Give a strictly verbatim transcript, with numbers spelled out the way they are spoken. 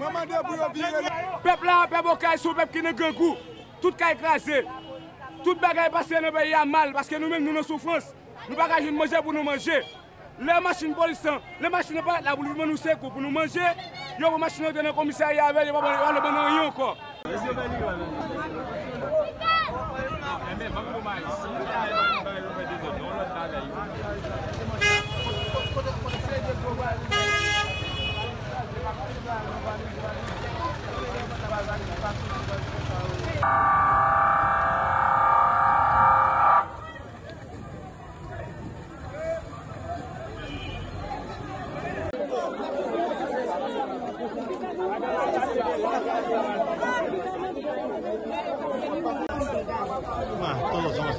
Maman de Bouillon vire. Peuple là, peuple qui est sous peuple qui n'est qu'un coup. Tout qui est écrasé. Tout bagaille passe dans le pays à mal parce que nous-mêmes nous sommes en souffrance. Nous ne pouvons pas manger pour nous manger. Les machines policières, les machines de la boule, nous sommes pour nous manger. Il y a des machines dans le commissariat avec les bananes encore. Todos somos